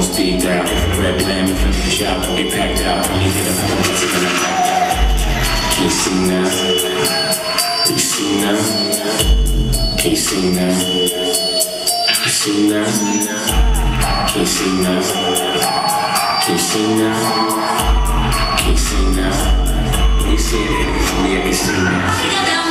almost deep down. Red lamb, the shop will be packed out. When you hit a home, it's gonna pack out. Can you see now? Can you see now? Can you see now? Can you see now? Can you see now? Can you see now? Can you see now? You see it, you see now.